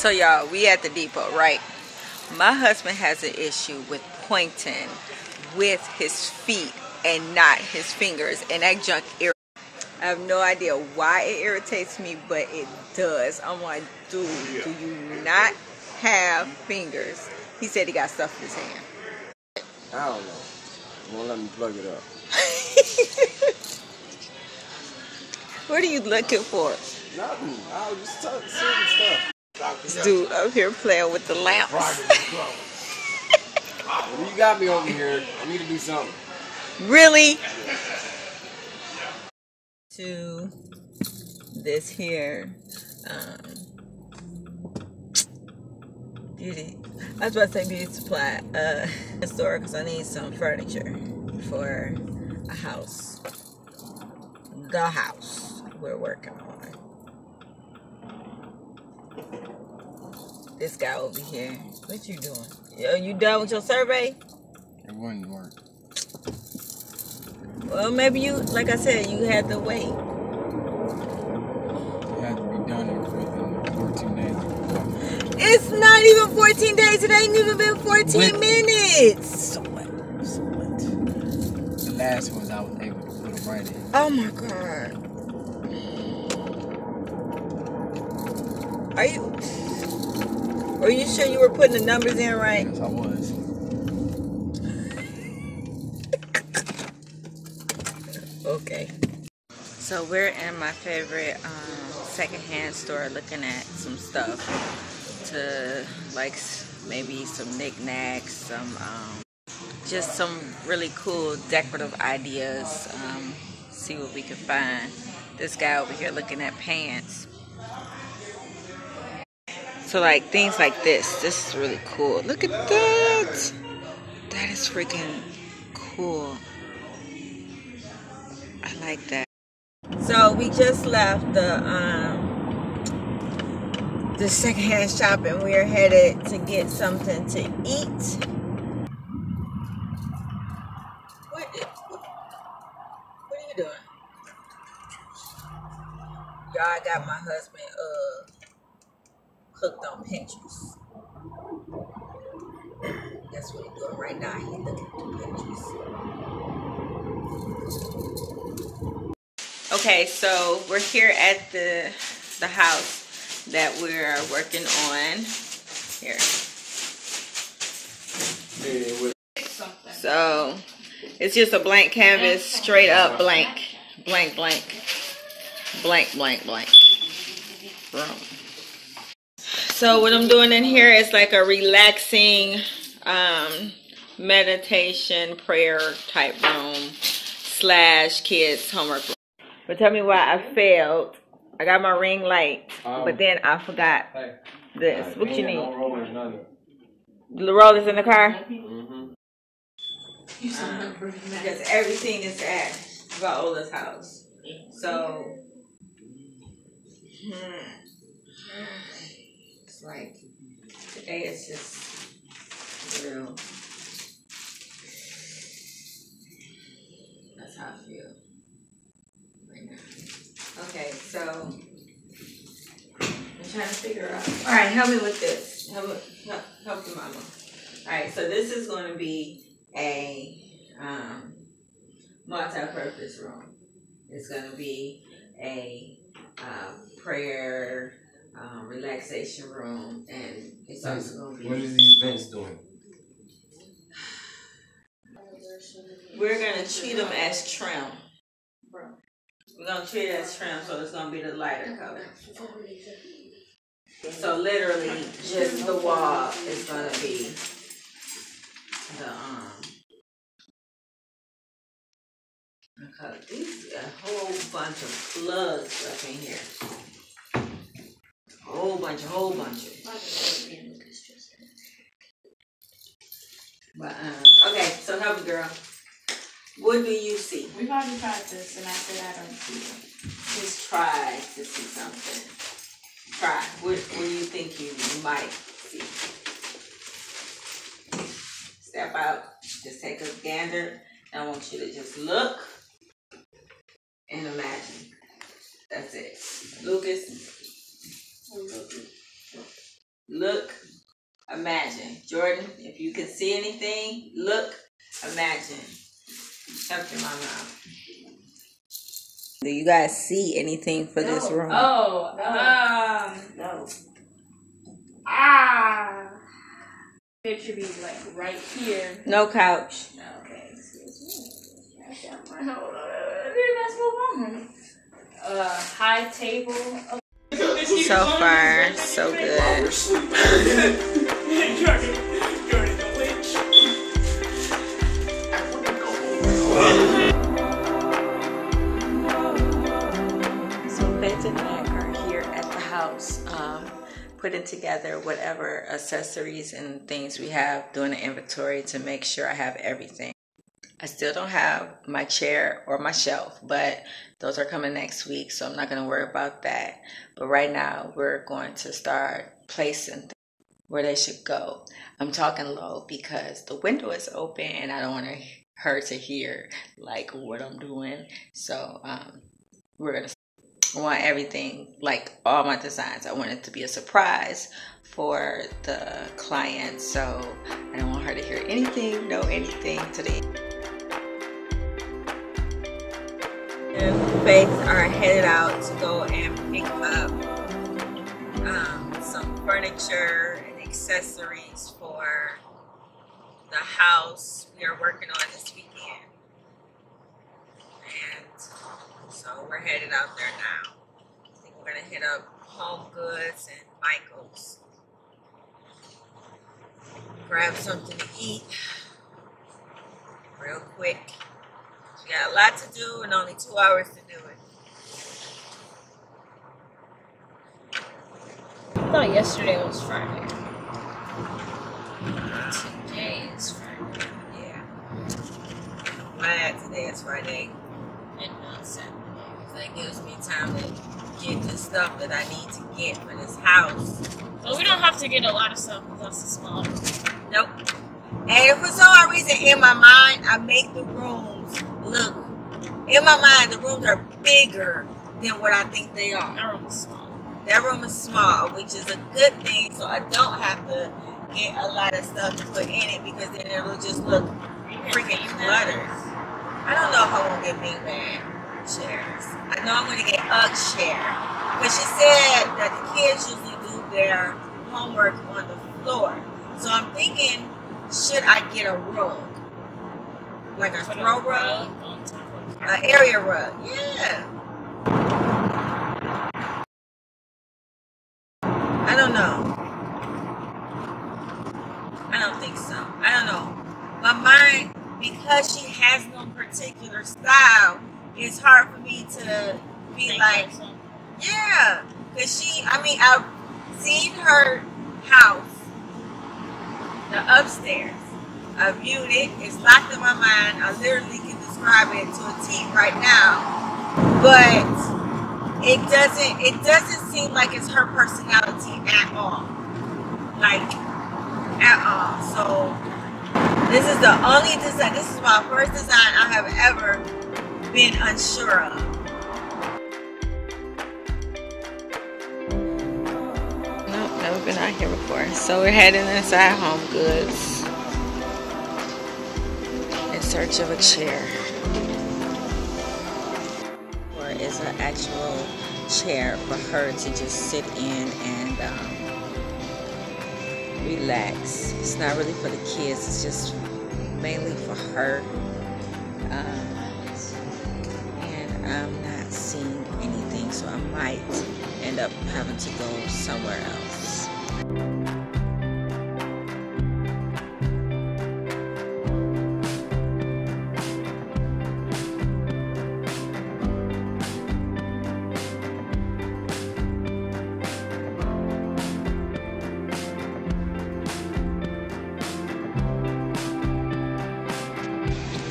So y'all, we at the depot, right? My husband has an issue with pointing with his feet and not his fingers, and that junk irritates. I have no idea why it irritates me, but it does. I'm like, dude, do you not have fingers? He said he got stuff in his hand. I don't know. It won't let me plug it up. What are you looking for? Nothing. I was just seeing stuff. This dude up here playing with the lamps. You got me over here. I need to do something. Really? To this here beauty. I was about to say beauty supply store, because I need some furniture for a house. The house we're working on. This guy over here. What you doing? Are you done with your survey? It wouldn't work. Well, maybe you, like I said, you had to wait. You had to be done within 14 days. It's not even 14 days. It ain't even been 14 minutes. So what? So what? The last ones I was able to put them right in. Oh my God. Are you sure you were putting the numbers in right? Yes, I was. Okay, so we're in my favorite secondhand store looking at some stuff to, like, maybe some knickknacks, some just some really cool decorative ideas. See what we can find. This guy over here looking at pants. So like things like this. This is really cool. Look at that. That is freaking cool. I like that. So we just left the secondhand shop, and we are headed to get something to eat. What are you doing? Y'all, I got my husband cooked on Pinterest. That's what he's doing right now. He's looking through Pinterest. Okay, so we're here at the house that we're working on. Here. So, it's just a blank canvas, straight up blank. Blank, blank. Blank, blank, blank. Boom. So, what I'm doing in here is like a relaxing meditation, prayer type room / kids' homework room. But tell me why I failed. I got my ring light, but then I forgot this. What you need? No rollers, the rollers in the car? Mm-hmm. Because everything is at Viola's house. So, it's like, today is just real. That's how I feel. Okay, so I'm trying to figure out. All right, help me with this. Help the mama. All right, so this is going to be a multi-purpose room. It's going to be a prayer relaxation room, and it's also going to be. What are these vents doing? We're going to treat them as trim. We're going to treat it as trim, so it's going to be the lighter color. So literally, just the wall is going to be the color. These are a whole bunch of plugs up in here. Whole bunch. But, okay, so help me, girl. What do you see? We've already tried this, and I said I don't see it. Just try to see something. Try. What do you think you might see? Step out. Just take a gander. I want you to just look and imagine. That's it. Lucas? Jordan, if you can see anything, look, imagine. Something in my mouth. Do you guys see anything for this room? Oh, no. It should be like right here. No couch. Okay, excuse me. High table. So far, so good. Jordan the witch. I want to go. So Faith and Mac are here at the house, putting together whatever accessories and things we have, doing the inventory to make sure I have everything. I still don't have my chair or my shelf, but those are coming next week, so I'm not going to worry about that. But right now, we're going to start placing things where they should go. I'm talking low because the window is open and I don't want her to hear like what I'm doing. So we're going to want everything, like all my designs. I want it to be a surprise for the client, so I don't want her to hear anything, know anything today. Faith are headed out to go and pick up some furniture and accessories for the house we are working on this weekend. And so we're headed out there now. I think we're gonna hit up Home Goods and Michael's. Grab something to eat real quick. We got a lot to do and only 2 hours to do it. I thought yesterday was Friday. Today is Friday. Yeah. Glad today is Friday and not Saturday, because that gives me time to get the stuff that I need to get for this house. But we don't have to get a lot of stuff because that's a small room. Nope. And for some odd reason in my mind, I make the rooms look, in my mind, the rooms are bigger than what I think they are. That room is small. That room is small, which is a good thing, so I don't have to get a lot of stuff to put in it, because then it'll just look freaking cluttered. I don't know if I won't get beanbag chairs. I know I'm going to get Ugg's chair. But she said that the kids usually do their homework on the floor. So I'm thinking, should I get a rug? Like a throw rug? An area rug. Yeah. I don't know. I don't think so. I don't know. My mind, because she has no particular style, it's hard for me to be like, yeah. Because she, I mean, I've seen her house, the upstairs. I viewed it. It's locked in my mind. I literally can describe it to a T right now. But it doesn't seem like it's her personality at all. Like, at all. So this is the only design, this is my first design I have ever been unsure of. Nope, never been out here before. So we're heading inside Home Goods in search of a chair. Or is an actual chair for her to just sit in and relax. It's not really for the kids, it's just mainly for her. And I'm not seeing anything, so I might end up having to go somewhere else.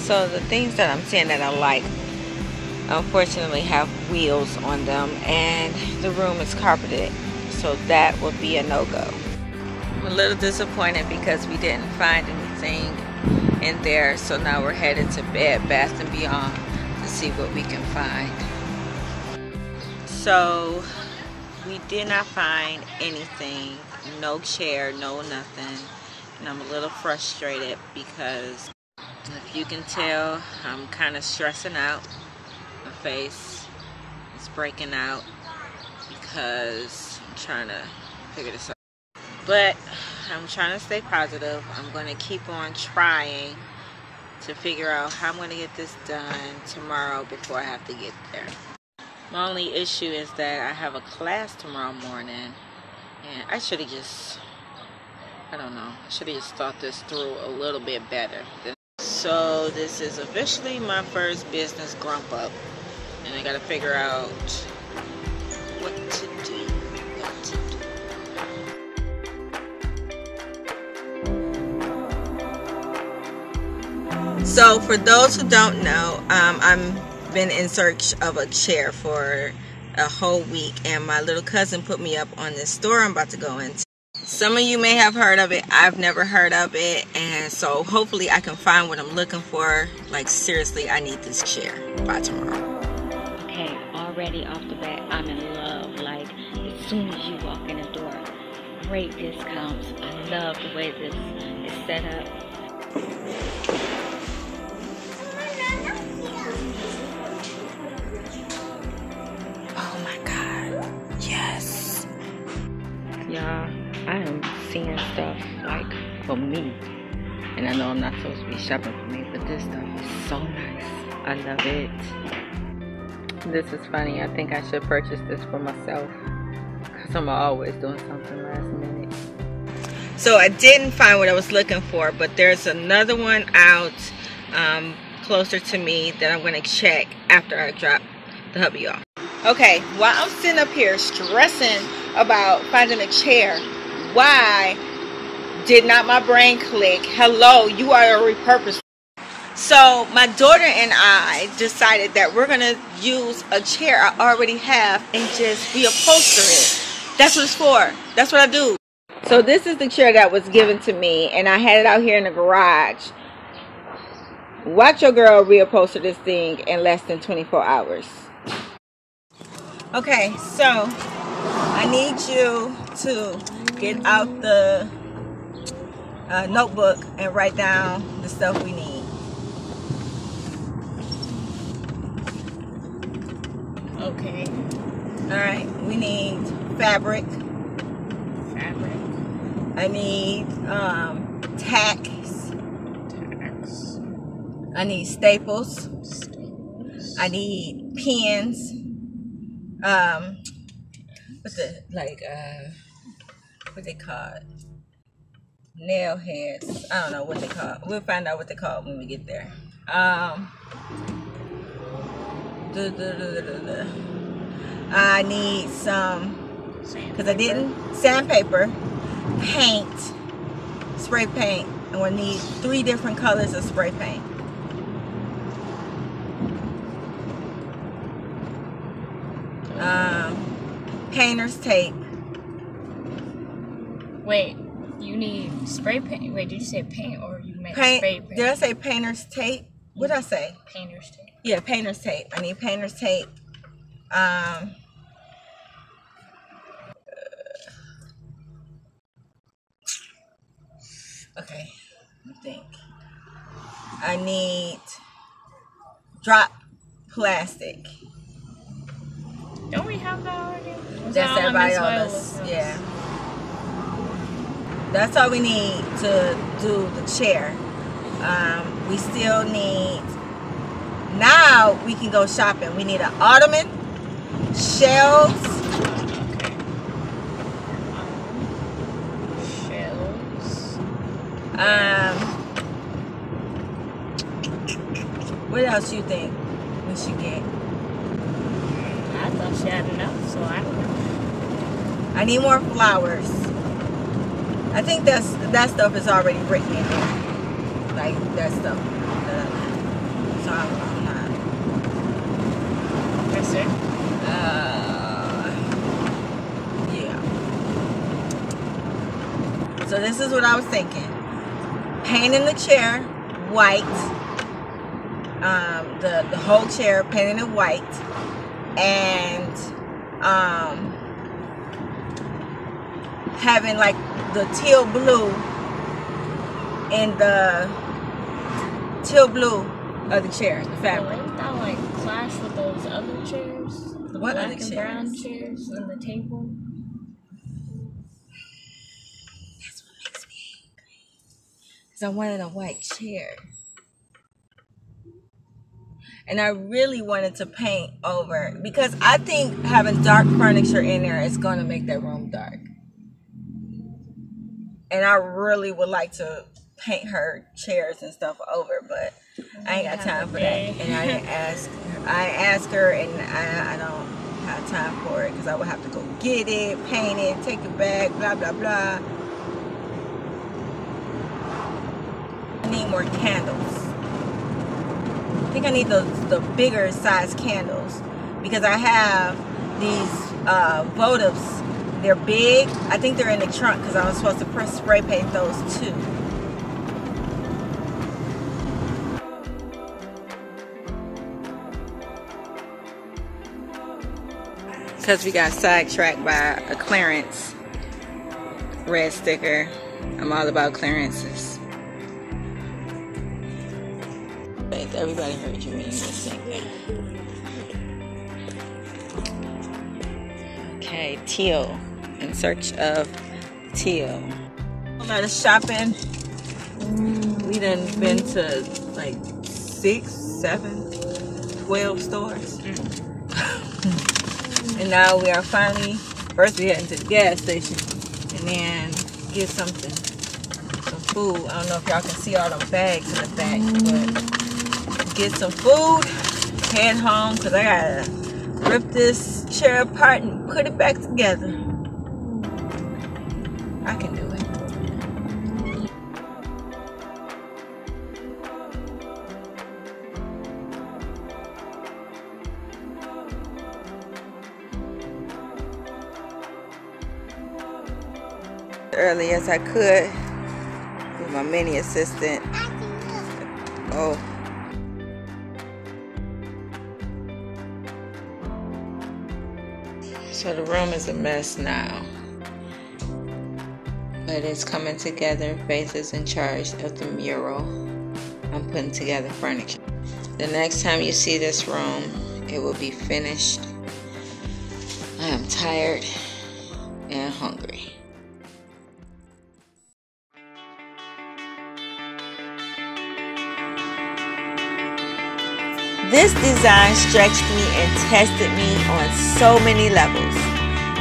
So the things that I'm seeing that I like, unfortunately, have wheels on them, and the room is carpeted, so that would be a no-go. I'm a little disappointed because we didn't find anything in there, so now we're headed to Bed Bath and Beyond to see what we can find. So we did not find anything, no chair, no nothing. and I'm a little frustrated because if you can tell, I'm kind of stressing out. My face is breaking out because I'm trying to figure this out. But I'm trying to stay positive. I'm going to keep on trying to figure out how I'm going to get this done tomorrow before I have to get there. My only issue is that I have a class tomorrow morning, and I should have just, I don't know, I should have just thought this through a little bit better. So this is officially my first business grump up, and I gotta figure out what to do. So for those who don't know, I've been in search of a chair for a whole week, and my little cousin put me up on this store I'm about to go into. Some of you may have heard of it. I've never heard of it, and so hopefully I can find what I'm looking for. Like, seriously, I need this chair by tomorrow. Okay, already off the bat, I'm in love. Like, as soon as you walk in the door, great discounts. I love the way this is set up. Y'all, I am seeing stuff like for me, and I know I'm not supposed to be shopping for me, but this stuff is so nice. I love it. This is funny. I think I should purchase this for myself because I'm always doing something last minute. So I didn't find what I was looking for, but there's another one out closer to me that I'm going to check after I drop the hubby off. Okay, while I'm sitting up here stressing about finding a chair, why did not my brain click, hello, you are a repurposed? So my daughter and I decided that we're going to use a chair I already have and just reupholster it. That's what it's for. That's what I do. So this is the chair that was given to me, and I had it out here in the garage. Watch your girl reupholster this thing in less than 24 hours. Okay, so I need you to get out the notebook and write down the stuff we need. Okay. Alright, we need fabric. I need tacks. I need staples. I need pins. What's the, like, what they call it? Nail heads. I don't know what they call it. We'll find out what they call it when we get there. I need some, because I didn't, sandpaper, paint, spray paint. And we'll need 3 different colors of spray paint. Painter's tape. Wait, you need spray paint. Wait, did you say paint or you meant spray paint? Did I say painter's tape? What did I say? Painter's tape. Yeah, painter's tape. I need painter's tape. Okay, I think I need drop plastic. Don't we have that already? That's everybody on us. Yeah. That's all we need to do the chair. We still need, now we can go shopping. We need an ottoman, shelves. Okay. Shelves. What else you think we should get? I thought she had enough, so I don't know. I need more flowers. I think that stuff is already written in there. Like, that stuff. So I'm not. Yes, sir. Yeah. So this is what I was thinking. Painting the chair white. The whole chair, painting it white. And having like the teal blue in the teal blue of the chair, the fabric. Well, that like clash with those other chairs, the what black other and chairs? Brown chairs and the table. That's what makes me angry. Cause I wanted a white chair, and I really wanted to paint over because I think having dark furniture in there is going to make that room dark. And I really would like to paint her chairs and stuff over, but I ain't got time for that. And I didn't ask her. I asked her, and I don't have time for it because I would have to go get it, paint it, take it back, blah, blah, blah. I need more candles. I think I need the bigger size candles because I have these votives. They're big. I think they're in the trunk because I was supposed to spray paint those too. Because we got sidetracked by a clearance red sticker. I'm all about clearances. Everybody heard you mean this thing. Okay, teal. In search of teal. A lot of shopping. We done been to like 6, 7, 12 stores. And now we are finally, first we heading to the gas station and then get some food. I don't know if y'all can see all them bags in the back, but get some food, head home, because I gotta rip this chair apart and put it back together. I can do it. Early as I could with my mini assistant. Oh. So the room is a mess now. But it's coming together. Faith is in charge of the mural. I'm putting together furniture. The next time you see this room, it will be finished. I am tired and hungry. This design stretched me and tested me on so many levels.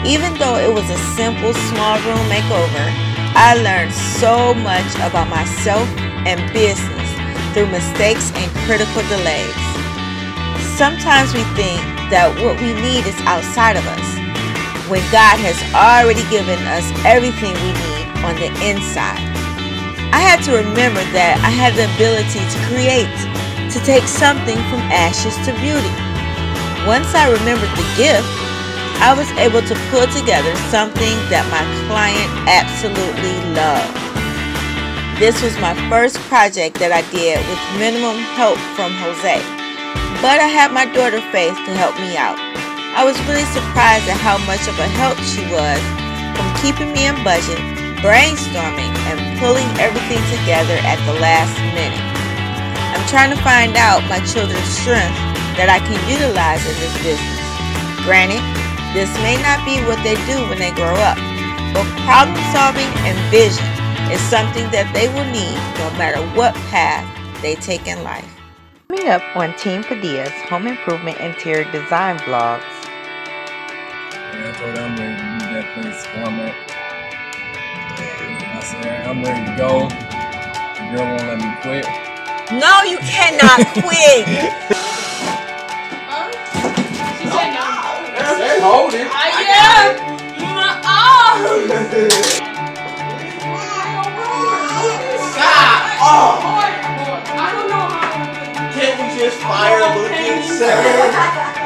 Even though it was a simple, small room makeover, I learned so much about myself and business through mistakes and critical delays. Sometimes we think that what we need is outside of us, when God has already given us everything we need on the inside. I had to remember that I had the ability to create, to take something from ashes to beauty. Once I remembered the gift, I was able to pull together something that my client absolutely loved. This was my first project that I did with minimum help from Jose, but I had my daughter Faith to help me out. I was really surprised at how much of a help she was from keeping me in budget, brainstorming, and pulling everything together at the last minute. I'm trying to find out my children's strengths that I can utilize in this business. Granted, this may not be what they do when they grow up, but problem solving and vision is something that they will need no matter what path they take in life. Coming up on Team Padilla's Home Improvement Interior Design Vlogs. Yeah, I told her I'm ready to do that place for me. I said, I'm ready to go. The girl won't let me quit. No, you cannot quit. Hold it. I am. Stop. Oh. I don't know how. Can't we just fire the looking seven?